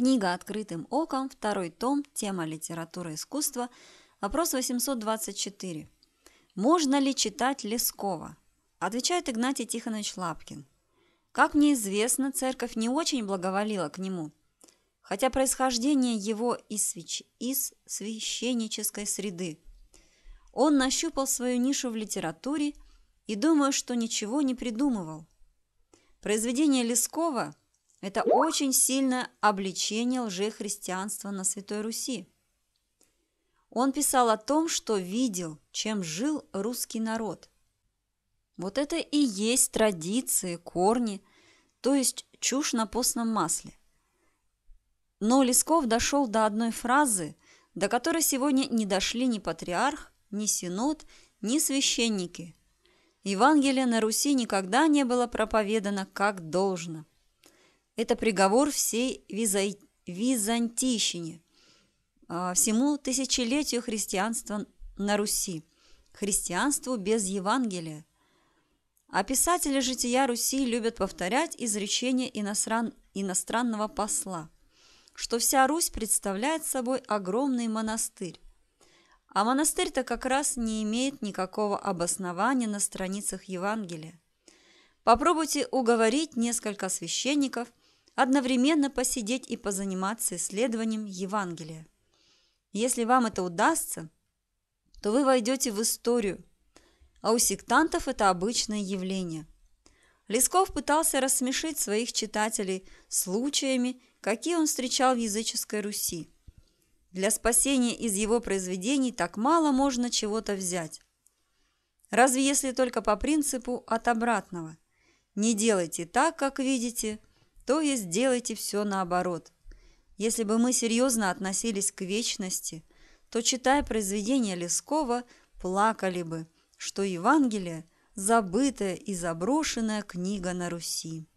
Книга «Открытым оком», второй том, тема «Литература и искусство», вопрос 824. Можно ли читать Лескова? Отвечает Игнатий Тихонович Лапкин. Как мне известно, церковь не очень благоволила к нему, хотя происхождение его из священнической среды. Он нащупал свою нишу в литературе и, думаю, что ничего не придумывал. Произведение Лескова – это очень сильное обличение лжехристианства на Святой Руси. Он писал о том, что видел, чем жил русский народ. Вот это и есть традиции, корни, то есть чушь на постном масле. Но Лесков дошел до одной фразы, до которой сегодня не дошли ни патриарх, ни синод, ни священники. Евангелие на Руси никогда не было проповедано как должно. Это приговор всей Византийщине, всему тысячелетию христианства на Руси, христианству без Евангелия. А писатели жития Руси любят повторять изречение иностранного посла, что вся Русь представляет собой огромный монастырь. А монастырь-то как раз не имеет никакого обоснования на страницах Евангелия. Попробуйте уговорить несколько священников одновременно посидеть и позаниматься исследованием Евангелия. Если вам это удастся, то вы войдете в историю, а у сектантов это обычное явление. Лесков пытался рассмешить своих читателей случаями, какие он встречал в языческой Руси. Для спасения из его произведений так мало можно чего-то взять. Разве если только по принципу от обратного. Не делайте так, как видите, то есть делайте все наоборот. Если бы мы серьезно относились к вечности, то, читая произведения Лескова, плакали бы, что Евангелие – забытая и заброшенная книга на Руси.